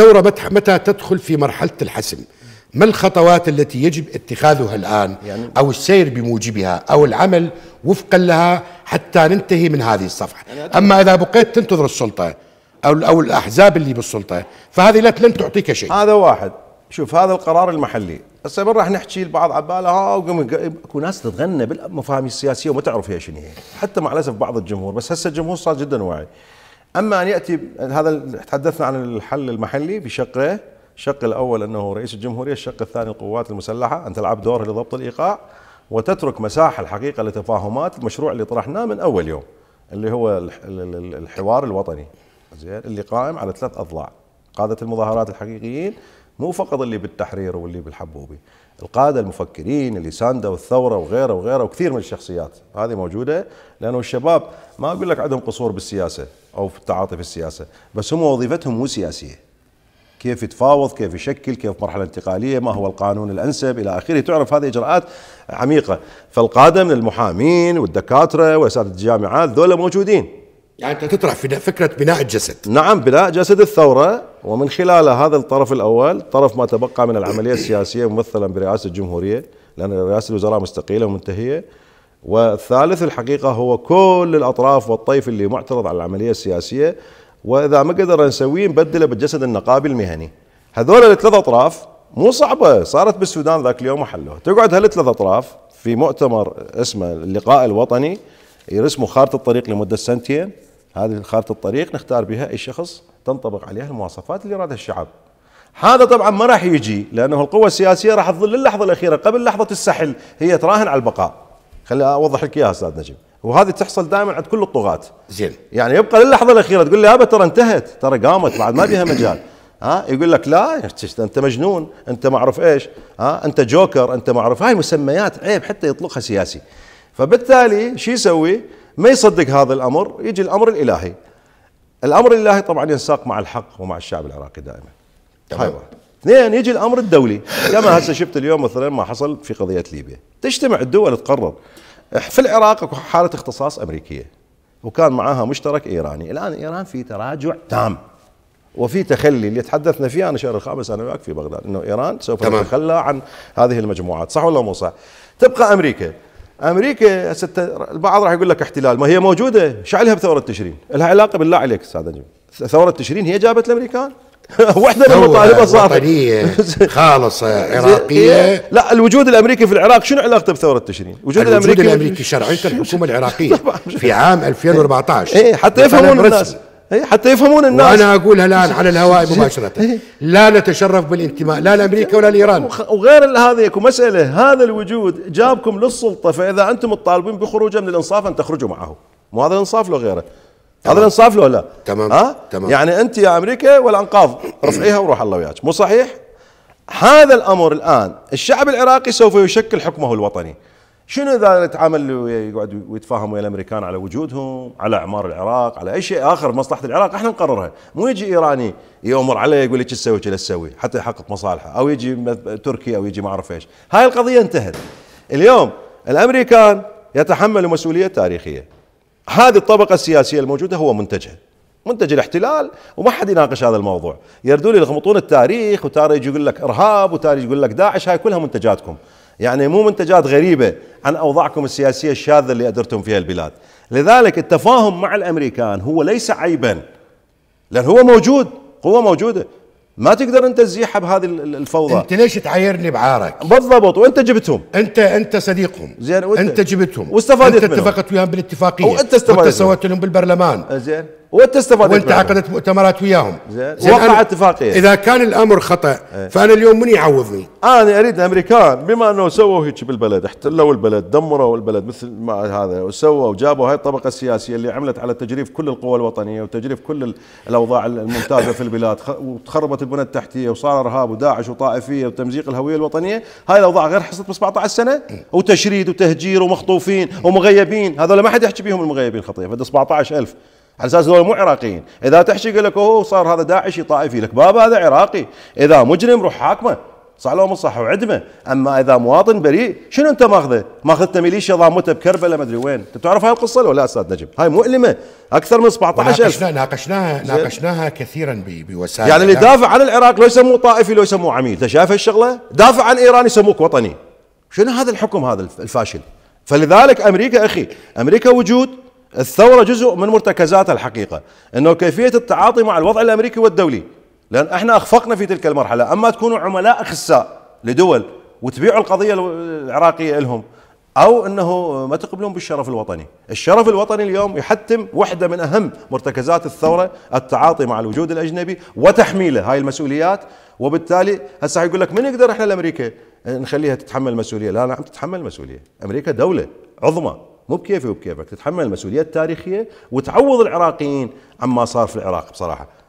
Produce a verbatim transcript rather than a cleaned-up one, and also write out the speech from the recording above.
الثورة متى تدخل في مرحلة الحسم؟ ما الخطوات التي يجب اتخاذها الآن يعني أو السير بموجبها أو العمل وفقا لها حتى ننتهي من هذه الصفحة؟ يعني أما إذا بقيت تنتظر السلطة أو أو الأحزاب اللي بالسلطة فهذه لا لن تعطيك شيء. هذا واحد. شوف هذا القرار المحلي، هسه من راح نحكي البعض عباله ها اكو ناس تتغنى بالمفاهيم السياسيه وما تعرف هي شنو هي، حتى مع الاسف بعض الجمهور، بس هسه الجمهور صار جدا واعي. اما ان ياتي هذا، تحدثنا عن الحل المحلي بشقه، الشق الاول انه رئيس الجمهوريه، الشق الثاني القوات المسلحه ان تلعب دور لضبط الايقاع وتترك مساحه الحقيقه لتفاهمات المشروع اللي طرحناه من اول يوم اللي هو الحوار الوطني، زين، اللي قائم على ثلاث اضلاع، قاده المظاهرات الحقيقيين، مو فقط اللي بالتحرير واللي بالحبوبي، القادة المفكرين اللي ساندوا الثورة وغيره وغيره وكثير من الشخصيات هذه موجودة، لأنه الشباب ما أقول لك عندهم قصور بالسياسة أو في التعاطي في السياسة، بس هم وظيفتهم مو سياسية، كيف يتفاوض، كيف يشكل، كيف مرحلة انتقالية، ما هو القانون الأنسب إلى آخره، تعرف هذه إجراءات عميقة. فالقادة من المحامين والدكاترة وأساتذة الجامعات ذولا موجودين. يعني أنت تطرح في فكرة بناء الجسد. نعم، بناء جسد الثورة، ومن خلال هذا الطرف الأول، طرف ما تبقى من العملية السياسية ممثلا برئاسة الجمهورية، لأن رئاسة الوزراء مستقيلة ومنتهية. والثالث الحقيقة هو كل الأطراف والطيف اللي معترض على العملية السياسية، وإذا ما قدرنا نسويه نبدله بالجسد النقابي المهني. هذول الثلاث أطراف مو صعبة، صارت بالسودان ذاك اليوم وحلوها. تقعد هالثلاث أطراف في مؤتمر اسمه اللقاء الوطني، يرسموا خارطة الطريق لمدة سنتين. هذه خارطة الطريق نختار بها أي شخص تنطبق عليها المواصفات اللي أرادها الشعب. هذا طبعا ما راح يجي، لأنه القوة السياسية راح تظل اللحظة الأخيرة قبل لحظة السحل هي تراهن على البقاء. خليني أوضح لك إياها أستاذ نجم، وهذه تحصل دائما عند كل الطغاة. زين. يعني يبقى للحظة الأخيرة تقول لي يابا ترى انتهت، ترى قامت، بعد ما بيها مجال. ها يقول لك لا أنت مجنون، أنت ما أعرف إيش، ها أنت جوكر، أنت ما أعرف، هاي مسميات عيب حتى يطلقها سياسي. فبالتالي شو يسوي؟ ما يصدق هذا الأمر، يجي الأمر الإلهي. الأمر الإلهي طبعا ينساق مع الحق ومع الشعب العراقي دائما. طيب. اثنين، يجي الأمر الدولي، كما هسه شفت اليوم مثلا ما حصل في قضية ليبيا، تجتمع الدول تقرر. في العراق اكو حالة اختصاص أمريكية وكان معاها مشترك إيراني، الآن إيران في تراجع تام وفي تخلي اللي تحدثنا فيه أنا شهر الخامس أنا وياك في بغداد، إنه إيران سوف تتخلى عن هذه المجموعات، صح ولا مو صح؟ تبقى أمريكا. امريكا هسه البعض راح يقول لك احتلال، ما هي موجوده، شعلها بثوره تشرين، لها علاقه بالله عليك استاذ نجم، ثوره تشرين هي جابت الامريكان واحده من المطالبات صارت وطنيه خالصه عراقيه. لا، الوجود الامريكي في العراق شنو علاقته بثوره تشرين؟ وجود الامريكي الامريكي شرعيته الحكومه العراقيه في عام ألفين وأربعطعش. اي حتى يفهمون الناس، اي حتى يفهمون الناس، وانا اقولها الان على الهواء مباشره، لا نتشرف بالانتماء لا لامريكا ولا لايران وغير هذا. اكو مساله، هذا الوجود جابكم للسلطه، فاذا انتم تطالبون بخروجه من الانصاف ان تخرجوا معه، مو هذا الانصاف لو غيره، هذا الانصاف لو لا. تمام. ها؟ تمام. يعني انت يا امريكا والانقاض رفعيها وروح الله وياك، مو صحيح؟ هذا الامر الان الشعب العراقي سوف يشكل حكمه الوطني. شنو اذا نتعامل ويقعد ويتفاهم ويا الامريكان على وجودهم، على اعمار العراق، على اي شيء اخر مصلحه العراق احنا نقررها، مو يجي ايراني يامر عليه يقول لك ايش تسوي كذا تسوي حتى يحقق مصالحه، او يجي تركي او يجي ما اعرف ايش، هاي القضيه انتهت. اليوم الامريكان يتحملوا مسؤوليه تاريخيه. هذه الطبقه السياسيه الموجوده هو منتجها، منتج الاحتلال، وما حد يناقش هذا الموضوع، يردون يلخبطون التاريخ، وتاري يجي يقول لك ارهاب، وتاري يقول لك داعش، هاي كلها منتجاتكم. يعني مو منتجات غريبة عن أوضاعكم السياسية الشاذة اللي أدرتم فيها البلاد. لذلك التفاهم مع الأمريكان هو ليس عيبا، لأن هو موجود، قوة موجودة، ما تقدر أنت تزيحها بهذه الفوضى. أنت ليش تعايرني بعارك؟ بالضبط، وأنت جبتهم، أنت أنت صديقهم، زين، وأنت أنت جبتهم واستفادت، أنت اتفقت وياهم بالاتفاقية، وأنت استفادت، وأنت سويت لهم بالبرلمان، زين، وأنت استفادت، وأنت عقدت مؤتمرات وياهم، زين، وقع اتفاقية. إذا كان الأمر خطأ ايه. فأنا اليوم من يعوضني؟ أنا أريد الأمريكان بما أنه سووا هيك بالبلد، احتلوا البلد، دمروا البلد مثل ما هذا، وسووا وجابوا هاي الطبقة السياسية اللي عملت على تجريف كل القوى الوطنية وتجريف كل الأوضاع الممتازة في البلاد، وتخربت البنى التحتية، وصار إرهاب وداعش وطائفية وتمزيق الهوية الوطنية، هاي الأوضاع غير حصلت بس سبعطعش سنة، وتشريد وتهجير ومخطوفين ومغيبين، هذول ما حد يحكي بيهم المغيبين خطية، فد سبعطعش ألف على اساس هذول مو عراقيين، اذا تحشي يقول لك اوه صار هذا داعشي طائفي، لك بابا هذا عراقي، اذا مجرم روح حاكمه، صح لو مو صح وعدمه. اما اذا مواطن بريء شنو انت ماخذه؟ ماخذته ميليشيا ضامته بكربلاء ما ادري وين. انت تعرف هاي القصه ولا لا استاذ نجم؟ هاي مؤلمه اكثر من سبعطعش ألف. ناقشناها ناقشناها كثيرا بوسائل يعني اللي دافع عن العراق لو يسموه طائفي لو يسموه عميل. انت شايف هالشغله؟ دافع عن ايران يسموك وطني. شنو هذا الحكم هذا الفاشل؟ فلذلك امريكا اخي، امريكا وجود الثوره جزء من مرتكزاتها الحقيقه، انه كيفيه التعاطي مع الوضع الامريكي والدولي، لان احنا اخفقنا في تلك المرحله. اما تكونوا عملاء اخساء لدول وتبيعوا القضيه العراقيه لهم، او انه ما تقبلون بالشرف الوطني. الشرف الوطني اليوم يحتم واحده من اهم مرتكزات الثوره، التعاطي مع الوجود الاجنبي وتحميله هاي المسؤوليات. وبالتالي هسه يقول لك من يقدر احنا الامريكا نخليها تتحمل مسؤوليه؟ لا، لا عم تتحمل مسؤوليه. امريكا دوله عظمى، مو بكيفي وبكيفك، تتحمل المسؤوليه التاريخيه وتعوض العراقيين عما صار في العراق بصراحه.